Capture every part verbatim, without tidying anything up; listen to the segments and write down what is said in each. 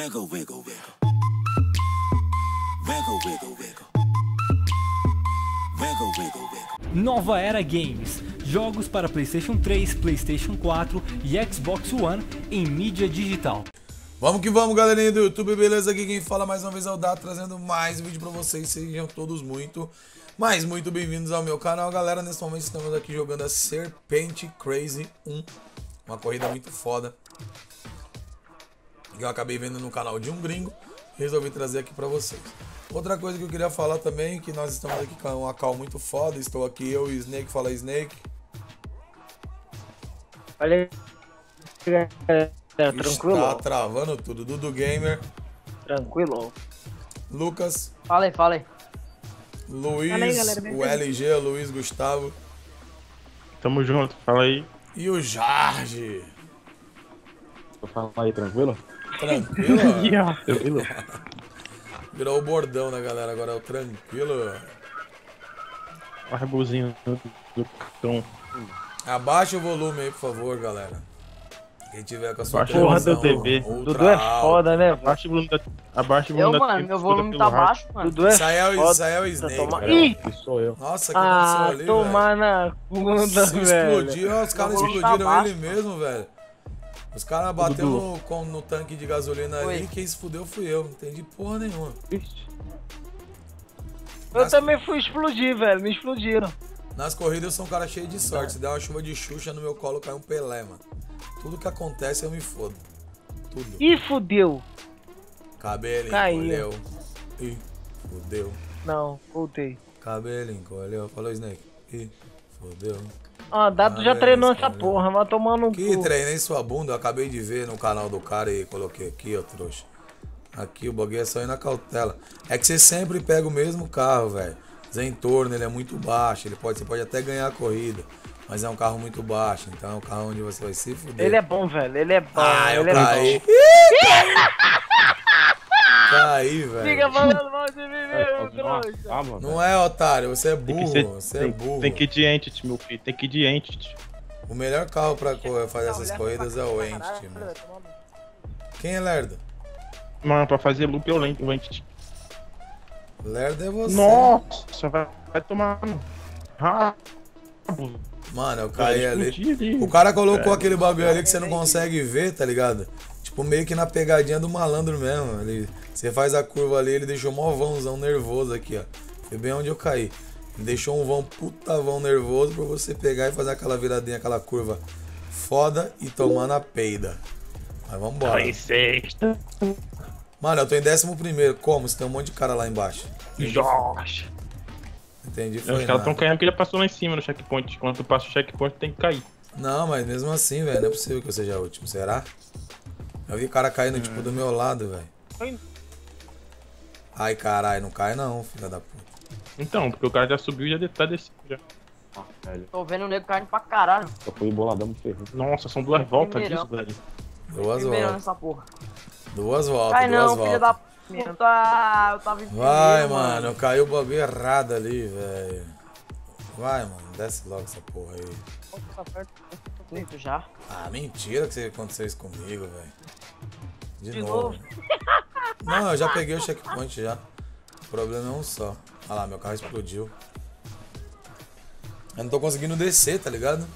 Wiggle, wiggle, wiggle. Wiggle, wiggle, wiggle. Wiggle, wiggle, wiggle. Nova Era Games. Jogos para PlayStation três, PlayStation quatro e Xbox One em mídia digital. Vamos que vamos, galerinha do YouTube, beleza? Aqui quem fala mais uma vez é o Dato, trazendo mais vídeo pra vocês. Sejam todos muito, mas muito bem-vindos ao meu canal. Galera, nesse momento estamos aqui jogando a Serpente Crazy um. Uma corrida muito foda que eu acabei vendo no canal de um gringo. Resolvi trazer aqui pra vocês. Outra coisa que eu queria falar também, que nós estamos aqui com uma call muito foda. Estou aqui, eu e Snake. Fala, Snake. Olha aí. É, tranquilo. Tá travando tudo. Dudu Gamer. Tranquilo. Lucas. Fala aí, fala aí. Luiz, fala aí, galera, o L G, Luiz Gustavo. Tamo junto, fala aí. E o Jorge. Vou falar aí, tranquilo? Tranquilo? Tranquilo. Virou o bordão, né, galera? Agora é o tranquilo. O arbuzinho do tom. Abaixa o volume aí, por favor, galera. Quem tiver com a sua porra do T V. Dudu é foda, né? Abaixa o volume da... Abaixa o volume eu, da... mano, meu volume tá baixo, mano. Dudu é foda. Israel e Snake. Toma... Ih! Sou eu. Nossa, que ah, aconteceu ali, tomar velho. Tomar na bunda, velho. Explodiu, os caras explodiram ele baixo, mesmo, velho. Os caras bateram no, no tanque de gasolina ali e quem se fudeu fui eu. Não entendi porra nenhuma. Ixi. Eu Nas... também fui explodir, velho. Me explodiram. Nas corridas eu sou um cara cheio de sorte. Se der uma chuva de Xuxa no meu colo, cai um Pelé, mano. Tudo que acontece eu me fodo. Tudo. Ih, fudeu. Cabelo encolheu. Ih, fudeu. Não, voltei. Cabelo encolheu. Falou, Snake. Ih, fudeu. Ah, Dato cabelo já treinou escolheu. Essa porra, mas tomando um que cu. Treinei sua bunda, eu acabei de ver no canal do cara e coloquei aqui, ó, trouxa. Aqui o bagulho é só ir na cautela. É que você sempre pega o mesmo carro, velho. Zentorno, ele é muito baixo, ele pode, você pode até ganhar a corrida. Mas é um carro muito baixo, então é um carro onde você vai se fuder. Ele é bom, velho, ele é bom. Ah, eu caí. É caí, velho. Fica falando mal de mim mesmo, trouxa. Não é, otário, você é burro, ser, você tem, é burro. Tem que ir de Entity, meu filho, tem que ir de Entity. O melhor carro pra fazer essas corridas é o Entity, mano. Quem é lerdo? Mano, pra fazer loop eu lento, o Entity. Lerdo é você. Nossa, vai, vai tomar no rabo. Mano, eu caí ali. O cara colocou aquele bagulho ali que você não consegue ver, tá ligado? Tipo, meio que na pegadinha do malandro mesmo. Ele, você faz a curva ali, ele deixou mó vãozão nervoso aqui, ó. Foi bem onde eu caí. Ele deixou um vão puta vão nervoso pra você pegar e fazer aquela viradinha, aquela curva foda e tomar na peida. Mas vambora. Tô em sexta. Mano, eu tô em décimo primeiro. Como? Você tem um monte de cara lá embaixo. Jorge. Entendi, foi os caras tão caindo porque já passou lá em cima no checkpoint. Quando tu passa o checkpoint, tem que cair. Não, mas mesmo assim, velho, não é possível que eu seja o último. Será? Eu vi cara caindo, hum. tipo, do meu lado, velho. Ai, caralho, não cai não, filha da puta. Então, porque o cara já subiu e já tá descendo já. Ah, velho. Tô vendo o nego caindo pra caralho. Só foi boladão de ferro. Nossa, são duas voltas disso, velho. Duas voltas. Nessa porra. Duas voltas, cai duas não, voltas. Filha da puta. Eu tava, eu tava vai, mano, mano, eu caí o bagulho errado ali, velho. Vai, mano, desce logo essa porra aí. Já. Ah, mentira que aconteceu isso comigo, velho. De, De novo. novo. Não, eu já peguei o checkpoint já. O problema é um só. Olha lá, meu carro explodiu. Eu não tô conseguindo descer, tá ligado?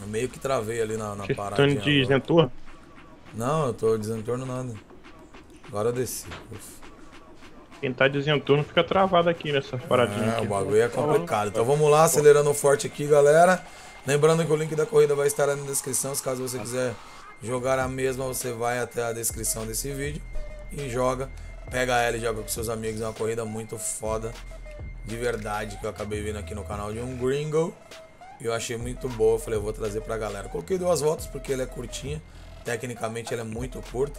Eu meio que travei ali na, na parada. Você tá de Zentorno? Não, eu tô de Zentorno nada. Agora eu desci. Quem tá dizendo turno fica travado aqui nessas paradinhas. É, aqui. O bagulho é complicado. Então vamos lá, acelerando forte aqui, galera. Lembrando que o link da corrida vai estar aí na descrição. Se caso você quiser jogar a mesma, você vai até a descrição desse vídeo e joga. Pega ela e joga com seus amigos. É uma corrida muito foda, de verdade, que eu acabei vendo aqui no canal de um gringo. E eu achei muito boa. Eu falei, eu vou trazer pra galera. Coloquei duas voltas porque ela é curtinha. Tecnicamente ela é muito curta.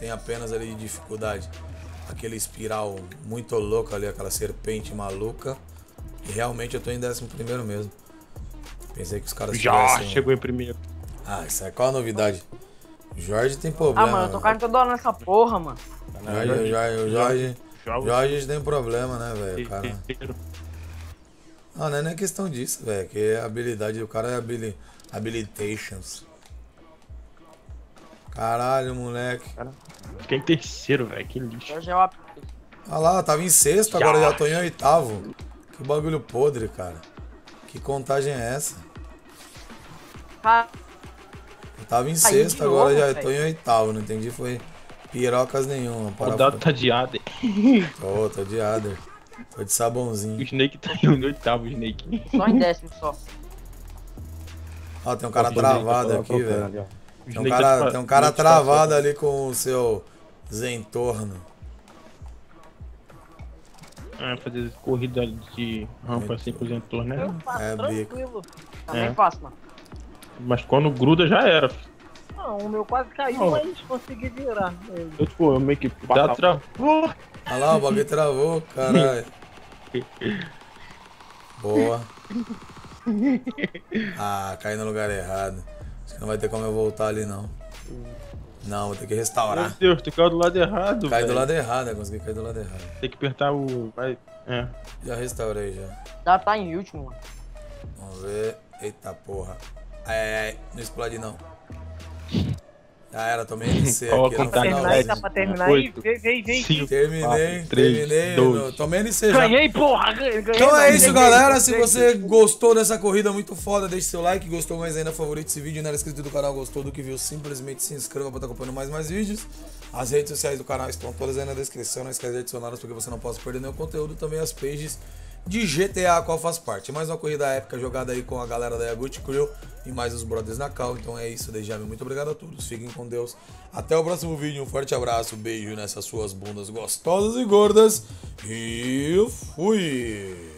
Tem apenas ali de dificuldade aquele espiral muito louco ali, aquela serpente maluca. E realmente eu tô em décimo primeiro mesmo. Pensei que os caras já tivessem... chegou em primeiro. Ah, isso é qual a novidade? O Jorge tem problema. Ah, mano, eu tô caindo toda hora nessa porra, mano. Jorge, o Jorge, o Jorge, Jorge tem problema, né, velho? Cara... Não, não é nem questão disso, velho. Que a habilidade do cara é habili... habilitations. Caralho, moleque. Cara, fiquei em terceiro, velho. Que lixo. Ah lá, tava em sexto, já. Agora já tô em oitavo. Que bagulho podre, cara. Que contagem é essa? Eu tava em sexto, agora novo, já véio. Tô em oitavo. Não entendi, foi pirocas nenhuma. O dado tá de Ader. Tô, tô de Ader. Tô de sabãozinho. O Snake tá em oitavo, o Snake. Só em décimo, só. Ó, tem um cara travado aqui, velho. Tem um cara, tem um cara travado ali com o seu Zentorno. É, fazer corrida de rampa assim com o Zentorno, né? Eu faço, é, tranquilo. Também é. Faço, mano. Mas quando gruda já era. Não, o meu quase caiu, oh. Mas consegui virar. Mesmo. Eu, tipo, eu meio que... Dá travou. Olha ah lá, o bagulho travou, caralho. Boa. Ah, caí no lugar errado. Acho que não vai ter como eu voltar ali, não. Não, vou ter que restaurar. Meu Deus, tu caiu do lado errado, Cai véio. do lado errado, eu consegui cair do lado errado. Tem que apertar o... Vai. É. Já restaurei, já. Já tá em último, mano. Vamos ver. Eita porra. Ai, ai, ai. Não explode, não. Já era, tomei N C aqui. Pra terminar, dá pra terminar aí. Vem, vem, vem. Terminei, terminei. Tomei N C já. Ganhei, porra. Ganhei, então é isso, galera. Se você gostou dessa corrida muito foda, deixe seu like. Gostou mais ainda, favorite esse vídeo. Não era inscrito do canal, gostou do que viu, simplesmente se inscreva pra estar acompanhando mais mais vídeos. As redes sociais do canal estão todas aí na descrição. Não esquece de adicioná-las porque você não pode perder nenhum conteúdo. Também as pages de G T A, a qual faz parte. Mais uma corrida épica jogada aí com a galera da YAGUT Crew e mais os brothers na cal. Então é isso, desde já, muito obrigado a todos. Fiquem com Deus. Até o próximo vídeo. Um forte abraço, beijo nessas suas bundas gostosas e gordas. E fui!